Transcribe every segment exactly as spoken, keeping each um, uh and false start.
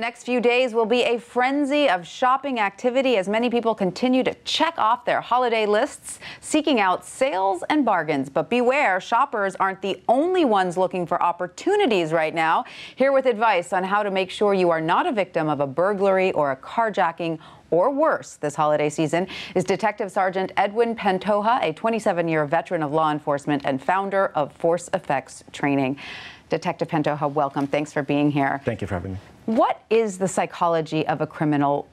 next few days will be a frenzy of shopping activity as many people continue to check off their holiday lists, seeking out sales and bargains. But beware, shoppers aren't the only ones looking for opportunities right now. Here with advice on how to make sure you are not a victim of a burglary or a carjacking or worse this holiday season is Detective Sergeant Edwin Pantoja, a twenty-seven-year veteran of law enforcement and founder of Force Effects Training. Detective Pantoja, welcome. Thanks for being here. Thank you for having me. What is the psychology of a criminal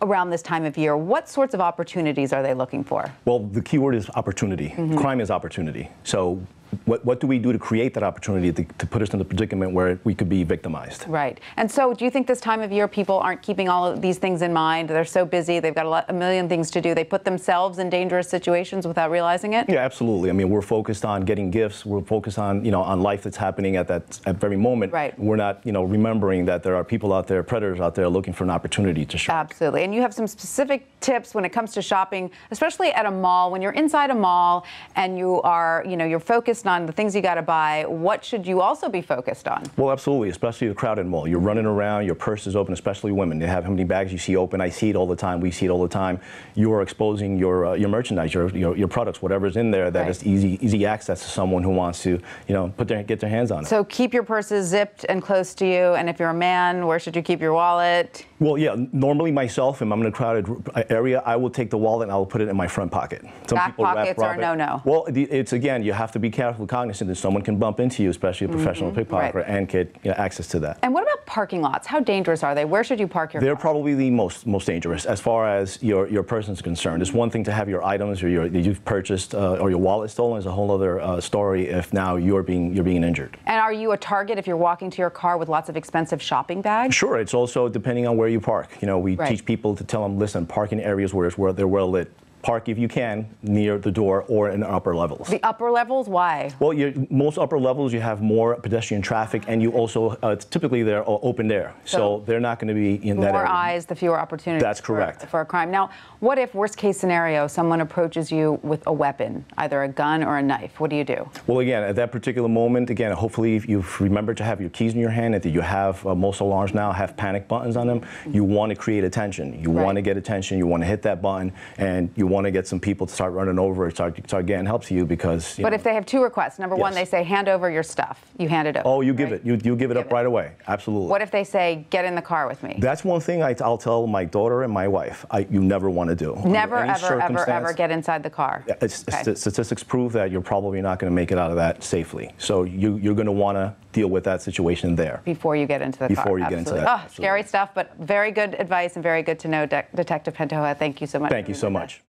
around this time of year? What sorts of opportunities are they looking for? Well, the key word is opportunity. Mm-hmm. Crime is opportunity. So what, what do we do to create that opportunity to, to put us in the predicament where we could be victimized? Right. And so do you think this time of year people aren't keeping all of these things in mind? They're so busy. They've got a, lot, a million things to do. They put themselves in dangerous situations without realizing it? Yeah, absolutely. I mean, we're focused on getting gifts. We're focused on, you know, on life that's happening at that at very moment. Right. We're not, you know, remembering that there are people out there, predators out there looking for an opportunity to shop. Absolutely. And you have some specific tips when it comes to shopping, especially at a mall. When you're inside a mall and you are, you know, you're focused on the things you got to buy, what should you also be focused on? Well, absolutely, especially the crowded mall. You're running around, your purse is open, especially women. They have how many bags you see open. I see it all the time. We see it all the time. You are exposing your uh, your merchandise, your, your your products, whatever's in there that right. is easy easy access to someone who wants to, you know, put their get their hands on it. So keep your purses zipped and close to you. And if you're a man, where should you keep your wallet? Well, yeah, normally myself, if I'm in a crowded area, I will take the wallet and I will put it in my front pocket. Some Back people pockets wrap, are no-no. Well, it's again, you have to be careful, cognizant that someone can bump into you, especially a professional mm-hmm. pickpocket right. and get you know, access to that. And what about parking lots? How dangerous are they? Where should you park your They're car? Probably the most most dangerous as far as your, your person's concerned. It's one thing to have your items or your, that you've purchased uh, or your wallet stolen. It's a whole other uh, story if now you're being, you're being injured. And are you a target if you're walking to your car with lots of expensive shopping bags? Sure. It's also depending on where you park. You know, we right. teach people to tell them, listen, park in areas where it's where they're well lit. Park if you can near the door or in upper levels. The upper levels, why? Well, you're, most upper levels you have more pedestrian traffic, and you also uh, typically they're open there, so, so they're not going to be in that area. The more eyes, the fewer opportunities. That's correct. For, for a crime. Now, what if worst case scenario, someone approaches you with a weapon, either a gun or a knife? What do you do? Well, again, at that particular moment, again, hopefully if you've remembered to have your keys in your hand, and that you have uh, most alarms now have panic buttons on them. Mm-hmm. You want to create attention. You right. want to get attention. You want to hit that button, and you want to get some people to start running over and start, start getting help to you because... You but know. If they have two requests, number yes. one, they say, hand over your stuff. You hand it over. Oh, you give right? it. You, you give it give up it. right away. Absolutely. What if they say, get in the car with me? That's one thing I, I'll tell my daughter and my wife, I, you never want to do. Never, ever, ever, ever get inside the car. It's, okay. st statistics prove that you're probably not going to make it out of that safely. So you, you're going to want to deal with that situation there. Before you get into the Before car. Before you absolutely. get into that. Oh, scary stuff, but very good advice and very good to know, De Detective Pantoja. Thank you so much. Thank you so much.